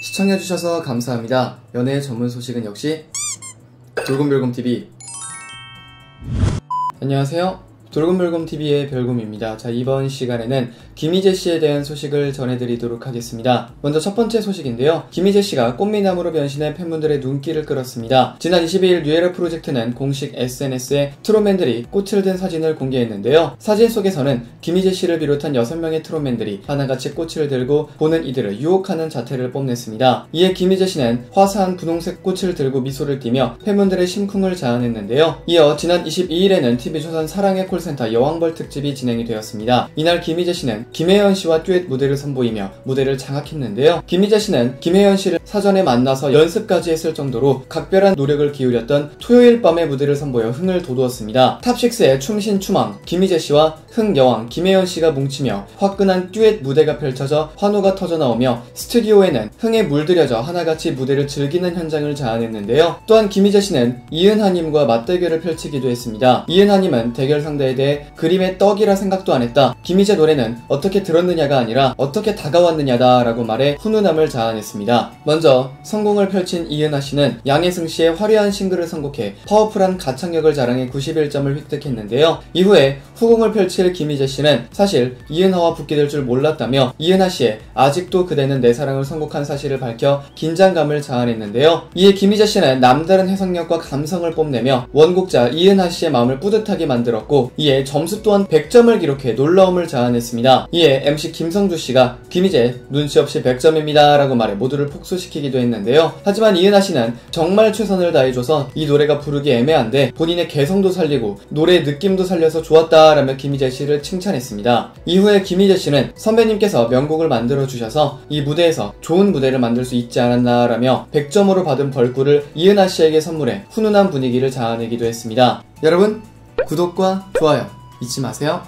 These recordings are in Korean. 시청해주셔서 감사합니다. 연애 전문 소식은 역시 돌곰별곰TV. 안녕하세요. 돌곰별곰TV의 별곰입니다. 자, 이번 시간에는 김희재씨에 대한 소식을 전해드리도록 하겠습니다. 먼저 첫 번째 소식인데요. 김희재씨가 꽃미남으로 변신해 팬분들의 눈길을 끌었습니다. 지난 22일 뉴에라 프로젝트는 공식 SNS에 트롯맨들이 꽃을 든 사진을 공개했는데요. 사진 속에서는 김희재씨를 비롯한 6명의 트롯맨들이 하나같이 꽃을 들고 보는 이들을 유혹하는 자태를 뽐냈습니다. 이에 김희재씨는 화사한 분홍색 꽃을 들고 미소를 띠며 팬분들의 심쿵을 자아냈는데요. 이어 지난 22일에는 TV조선 사랑의 콜센터 여왕벌 특집이 진행이 되었습니다. 이날 김희재씨는 김혜연씨와 듀엣 무대를 선보이며 무대를 장악했는데요. 김희재씨는 김혜연씨를 사전에 만나서 연습까지 했을 정도로 각별한 노력을 기울였던 토요일 밤의 무대를 선보여 흥을 돋우었습니다. 탑6의 춤신추망 김희재씨와 흥여왕 김혜연씨가 뭉치며 화끈한 듀엣 무대가 펼쳐져 환호가 터져나오며 스튜디오에는 흥에 물들여져 하나같이 무대를 즐기는 현장을 자아냈는데요. 또한 김희재씨는 이은하님과 맞대결을 펼치기도 했습니다. 이은하님은 대결 상대에 대해 그림의 떡이라 생각도 안 했다. 김희재 노래는 어떻게 들었느냐가 아니라 어떻게 다가왔느냐다 라고 말해 훈훈함을 자아냈습니다. 먼저 성공을 펼친 이은하씨는 양혜승씨의 화려한 싱글을 선곡해 파워풀한 가창력을 자랑해 91점을 획득했는데요. 이후에 후공을 펼칠 김희재씨는 사실 이은하와 붙게 될 줄 몰랐다며 이은하씨의 아직도 그대는 내 사랑을 선곡한 사실을 밝혀 긴장감을 자아냈는데요. 이에 김희재씨는 남다른 해석력과 감성을 뽐내며 원곡자 이은하씨의 마음을 뿌듯하게 만들었고 이에 점수 또한 100점을 기록해 놀라움을 자아냈습니다. 이에 MC 김성주씨가 김희재 눈치 없이 100점입니다 라고 말해 모두를 폭소시키기도 했는데요. 하지만 이은하씨는 정말 최선을 다해줘서 이 노래가 부르기 애매한데 본인의 개성도 살리고 노래의 느낌도 살려서 좋았다 라며 김희재씨를 칭찬했습니다. 이후에 김희재씨는 선배님께서 명곡을 만들어주셔서 이 무대에서 좋은 무대를 만들 수 있지 않았나 라며 100점으로 받은 벌꿀을 이은하씨에게 선물해 훈훈한 분위기를 자아내기도 했습니다. 여러분, 구독과 좋아요 잊지 마세요.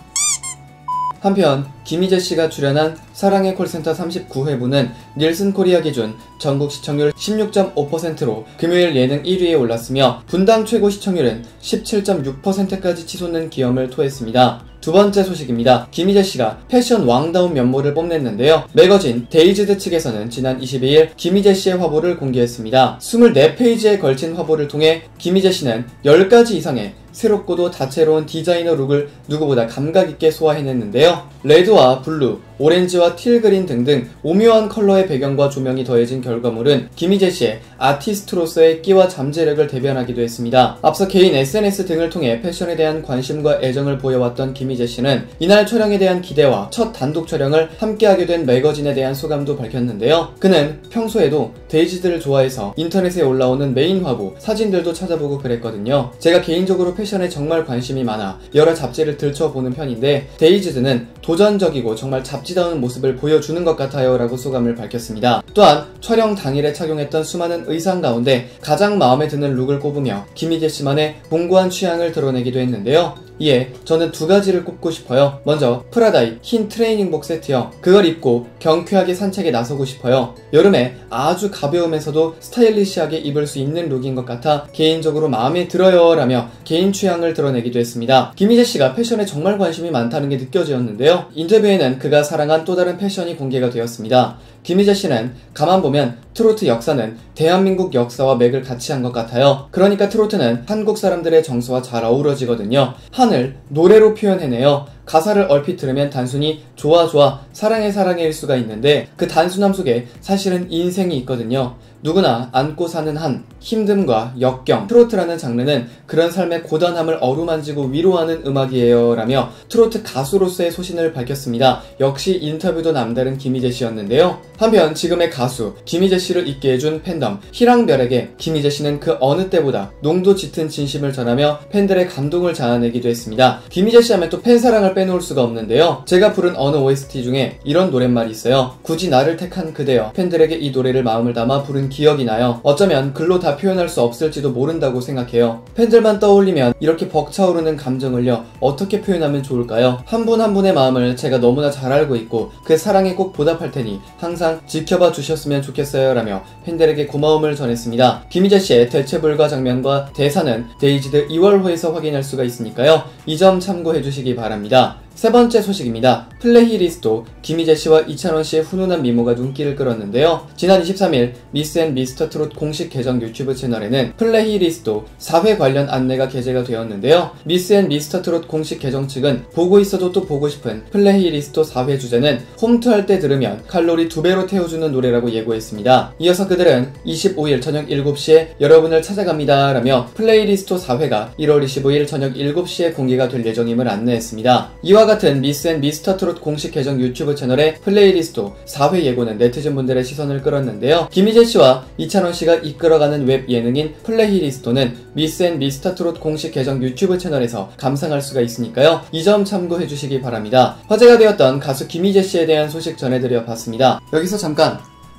한편 김희재씨가 출연한 사랑의 콜센터 39회부는 닐슨코리아 기준 전국 시청률 16.5%로 금요일 예능 1위에 올랐으며 분당 최고 시청률은 17.6%까지 치솟는 기염을 토했습니다. 두 번째 소식입니다. 김희재씨가 패션 왕다운 면모를 뽐냈는데요. 매거진 데이즈드 측에서는 지난 22일 김희재씨의 화보를 공개했습니다. 24페이지에 걸친 화보를 통해 김희재씨는 10가지 이상의 새롭고도 다채로운 디자이너 룩을 누구보다 감각있게 소화해냈는데요. 레드와 블루, 오렌지와 틸그린 등등 오묘한 컬러의 배경과 조명이 더해진 결과물은 김희재씨의 아티스트로서의 끼와 잠재력을 대변하기도 했습니다. 앞서 개인 SNS 등을 통해 패션에 대한 관심과 애정을 보여왔던 김희재씨는 이날 촬영에 대한 기대와 첫 단독 촬영을 함께하게 된 매거진에 대한 소감도 밝혔는데요. 그는 평소에도 데이즈드를 좋아해서 인터넷에 올라오는 메인 화보, 사진들도 찾아보고 그랬거든요. 제가 개인적으로 패션에 정말 관심이 많아 여러 잡지를 들춰보는 편인데 데이즈드는 도전적이고 정말 잡지다운 모습을 보여주는 것 같아요 라고 소감을 밝혔습니다. 또한 촬영 당일에 착용했던 수많은 의상 가운데 가장 마음에 드는 룩을 꼽으며 김희재씨만의 공고한 취향을 드러내기도 했는데요. 이에 저는 2가지를 꼽고 싶어요. 먼저 프라다의 흰 트레이닝복 세트요. 그걸 입고 경쾌하게 산책에 나서고 싶어요. 여름에 아주 가벼우면서도 스타일리시하게 입을 수 있는 룩인 것 같아 개인적으로 마음에 들어요 라며 개인 취향을 드러내기도 했습니다. 김희재씨가 패션에 정말 관심이 많다는 게 느껴지었는데요. 인터뷰에는 그가 사랑한 또 다른 패션이 공개가 되었습니다. 김희재씨는 가만 보면 트로트 역사는 대한민국 역사와 맥을 같이 한 것 같아요. 그러니까 트로트는 한국 사람들의 정서와 잘 어우러지거든요. 한을 노래로 표현해내요. 가사를 얼핏 들으면 단순히 좋아 좋아 사랑해 사랑해일 수가 있는데 그 단순함 속에 사실은 인생이 있거든요. 누구나 안고 사는 한, 힘듦과 역경, 트로트라는 장르는 그런 삶의 고단함을 어루만지고 위로하는 음악이에요 라며 트로트 가수로서의 소신을 밝혔습니다. 역시 인터뷰도 남다른 김희재씨였는데요. 한편 지금의 가수 김희재씨를 있게 해준 팬덤 희랑별에게 김희재씨는 그 어느 때보다 농도 짙은 진심을 전하며 팬들의 감동을 자아내기도 했습니다. 김희재씨 하면 또 팬사랑을 빼놓을 수가 없는데요. 제가 부른 어느 OST 중에 이런 노랫말이 있어요. 굳이 나를 택한 그대여. 팬들에게 이 노래를 마음을 담아 부른 기억이 나요. 어쩌면 글로 다 표현할 수 없을지도 모른다고 생각해요. 팬들만 떠올리면 이렇게 벅차오르는 감정을요 어떻게 표현하면 좋을까요? 한 분 한 분의 마음을 제가 너무나 잘 알고 있고 그 사랑에 꼭 보답할 테니 항상 지켜봐 주셨으면 좋겠어요 라며 팬들에게 고마움을 전했습니다. 김희재씨의 대체불가 장면과 대사는 데이즈드 2월호에서 확인할 수가 있으니까요. 이 점 참고해주시기 바랍니다. 세 번째 소식입니다. 플레이리스트 김희재 씨와 이찬원 씨의 훈훈한 미모가 눈길을 끌었는데요. 지난 23일 미스앤미스터트롯 공식 계정 유튜브 채널에는 플레이리스트 4회 관련 안내가 게재가 되었는데요. 미스앤미스터트롯 공식 계정 측은 보고 있어도 또 보고 싶은 플레이리스트 4회 주제는 홈트할 때 들으면 칼로리 2배로 태워주는 노래라고 예고했습니다. 이어서 그들은 25일 저녁 7시에 여러분을 찾아갑니다 라며 플레이리스트 4회가 1월 25일 저녁 7시에 공개가 될 예정임을 안내했습니다. 이와 같은 미스앤미스터트롯 공식 계정 유튜브 채널의 플레이리스트 4회 예고는 네티즌분들의 시선을 끌었는데요. 김희재씨와 이찬원씨가 이끌어가는 웹 예능인 플레이리스트는 미스앤미스터트롯 공식 계정 유튜브 채널에서 감상할 수가 있으니까요. 이 점 참고해주시기 바랍니다. 화제가 되었던 가수 김희재씨에 대한 소식 전해드려봤습니다. 여기서 잠깐,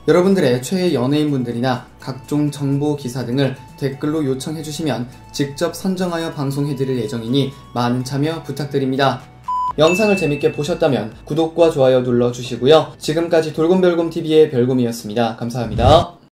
여러분들의 최애 연예인분들이나 각종 정보 기사 등을 댓글로 요청해주시면 직접 선정하여 방송해드릴 예정이니 많은 참여 부탁드립니다. 영상을 재밌게 보셨다면 구독과 좋아요 눌러주시고요. 지금까지 돌곰별곰TV의 별곰이었습니다. 감사합니다.